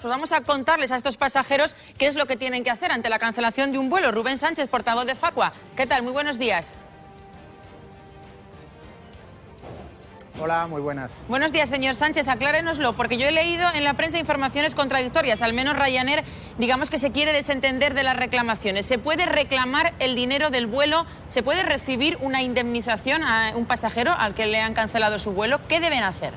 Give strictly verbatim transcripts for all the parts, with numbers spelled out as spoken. Pues vamos a contarles a estos pasajeros qué es lo que tienen que hacer ante la cancelación de un vuelo. Rubén Sánchez, portavoz de FACUA. ¿Qué tal? Muy buenos días. Hola, muy buenas. Buenos días, señor Sánchez. Aclárenoslo, porque yo he leído en la prensa informaciones contradictorias. Al menos Ryanair, digamos que se quiere desentender de las reclamaciones. ¿Se puede reclamar el dinero del vuelo? ¿Se puede recibir una indemnización a un pasajero al que le han cancelado su vuelo? ¿Qué deben hacer?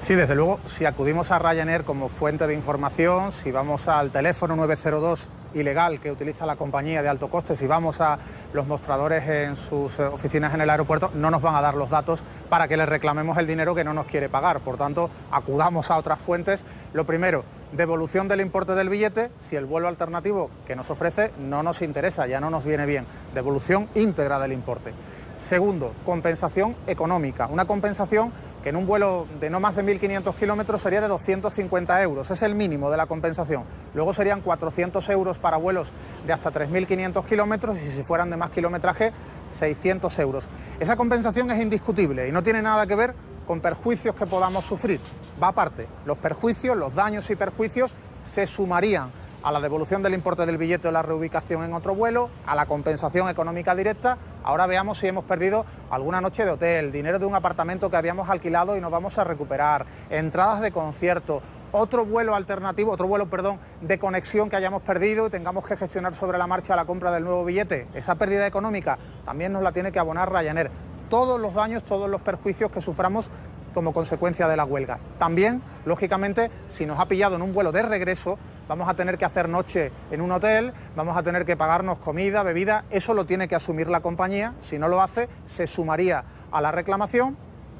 Sí, desde luego, si acudimos a Ryanair como fuente de información, si vamos al teléfono nueve cero dos... ilegal que utiliza la compañía de alto coste, si vamos a los mostradores en sus oficinas en el aeropuerto, no nos van a dar los datos para que les reclamemos el dinero que no nos quiere pagar. Por tanto, acudamos a otras fuentes. Lo primero, devolución del importe del billete. Si el vuelo alternativo que nos ofrece no nos interesa, ya no nos viene bien, devolución íntegra del importe. Segundo, compensación económica, una compensación que en un vuelo de no más de mil quinientos kilómetros sería de doscientos cincuenta euros, es el mínimo de la compensación. Luego serían cuatrocientos euros para vuelos de hasta tres mil quinientos kilómetros y si fueran de más kilometraje, seiscientos euros. Esa compensación es indiscutible y no tiene nada que ver con perjuicios que podamos sufrir, va aparte. Los perjuicios, los daños y perjuicios se sumarían a la devolución del importe del billete o la reubicación en otro vuelo, a la compensación económica directa. Ahora veamos si hemos perdido alguna noche de hotel, dinero de un apartamento que habíamos alquilado y nos vamos a recuperar, entradas de concierto, otro vuelo alternativo, otro vuelo, perdón, de conexión que hayamos perdido y tengamos que gestionar sobre la marcha la compra del nuevo billete. Esa pérdida económica también nos la tiene que abonar Ryanair. Todos los daños, todos los perjuicios que suframos como consecuencia de la huelga. También, lógicamente, si nos ha pillado en un vuelo de regreso, vamos a tener que hacer noche en un hotel, vamos a tener que pagarnos comida, bebida. Eso lo tiene que asumir la compañía. Si no lo hace, se sumaría a la reclamación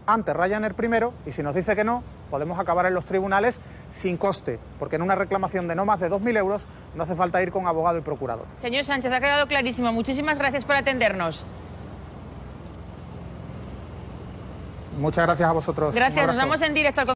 ante Ryanair primero, y si nos dice que no, podemos acabar en los tribunales sin coste, porque en una reclamación de no más de dos mil euros no hace falta ir con abogado y procurador. Señor Sánchez, ha quedado clarísimo. Muchísimas gracias por atendernos. Muchas gracias a vosotros. Gracias, nos vamos en directo al